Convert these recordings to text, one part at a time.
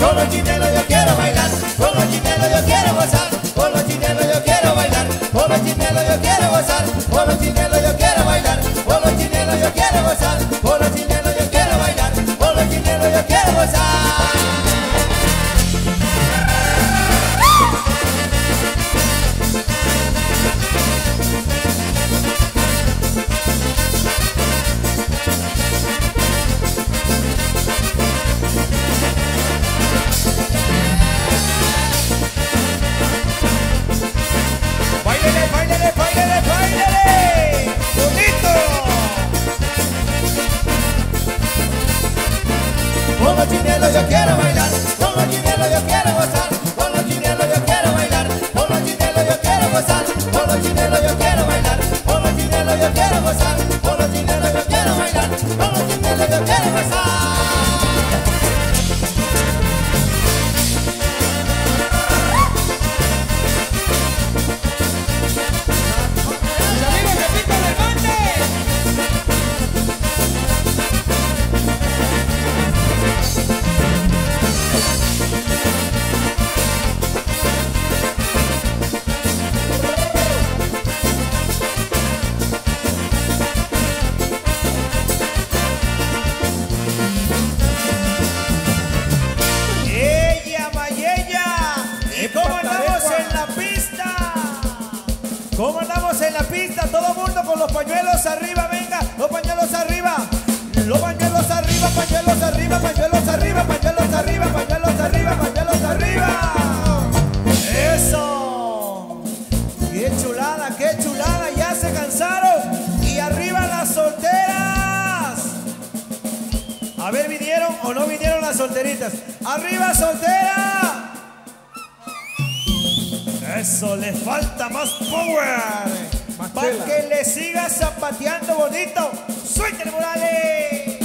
Con los chinelos yo quiero bailar, con los chinelos yo quiero gozar, con los chinelos yo quiero bailar, con los chinelos yo quiero gozar, con los chinelos yo quiero bailar, con los chinelos yo quiero gozar, con los chinelos yo quiero bailar, con los chinelos yo quiero gozar. Con los chinelos yo quiero bailar, con los chinelos yo quiero gozar, con los chinelos yo quiero bailar, con los chinelos yo quiero gozar, con los chinelos yo quiero bailar, con los chinelos yo quiero gozar, con los chinelos yo quiero bailar, con los chinelos yo quiero gozar. ¿Cómo andamos en la pista? Todo el mundo con los pañuelos arriba, venga, los pañuelos arriba. Los pañuelos arriba, pañuelos arriba, pañuelos arriba, pañuelos arriba, pañuelos arriba, pañuelos arriba. ¡Eso! ¡Qué chulada, qué chulada! Ya se cansaron. Y arriba las solteras. A ver, ¿vinieron o no vinieron las solteritas? ¡Arriba solteras! Eso, les falta más power, para que le siga zapateando bonito. ¡Suéltale, Morales!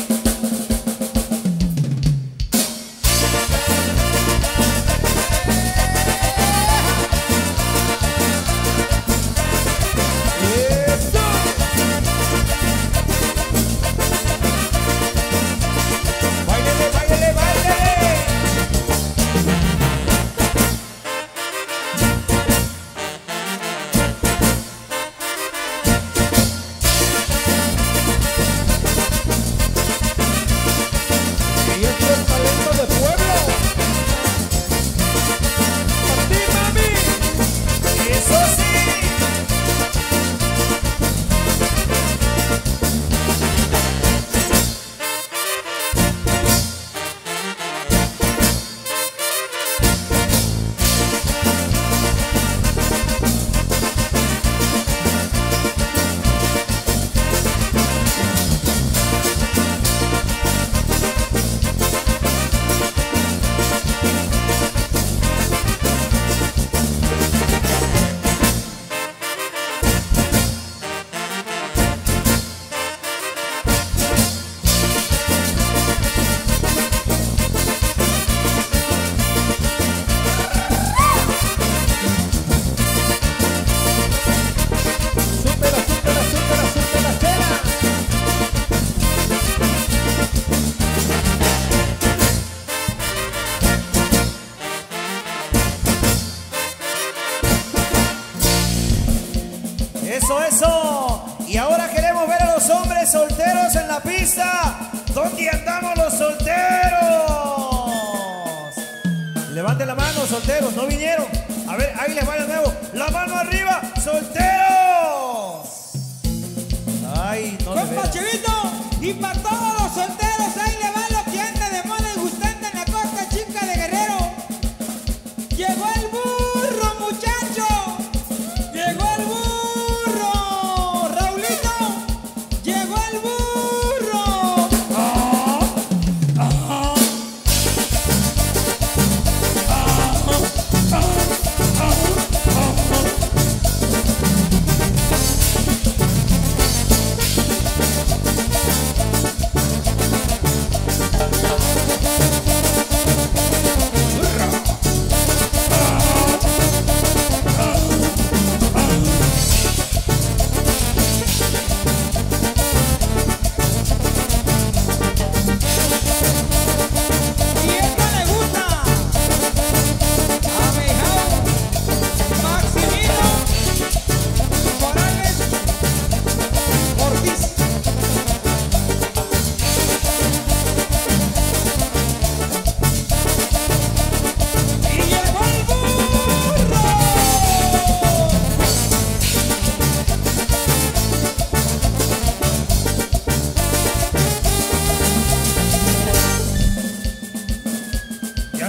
Eso, eso. Y ahora queremos ver a los hombres solteros en la pista. ¿Dónde andamos los solteros? Levanten la mano, solteros. No vinieron. A ver, ahí les va de nuevo. La mano arriba, solteros. Ay, no. Compa Chivito, y para todos los solteros, ahí le van los que andan de moda y gustante en la costa chica de Guerrero. Llegó el burro, muchacho. Llegó el burro.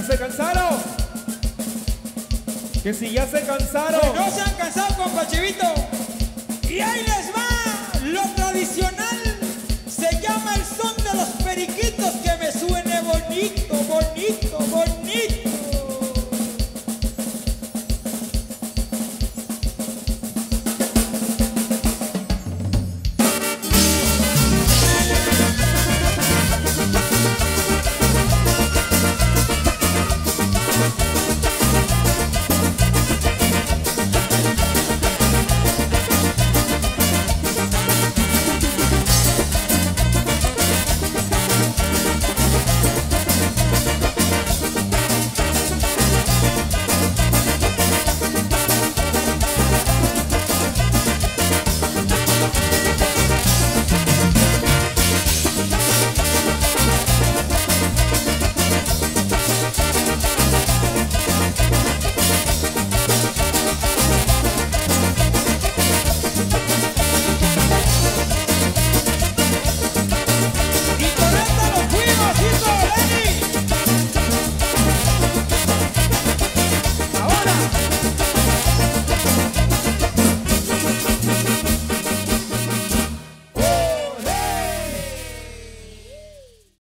se cansaron, que si ya se cansaron, que no se han cansado, compa Chivito. Y ahí les va lo tradicional.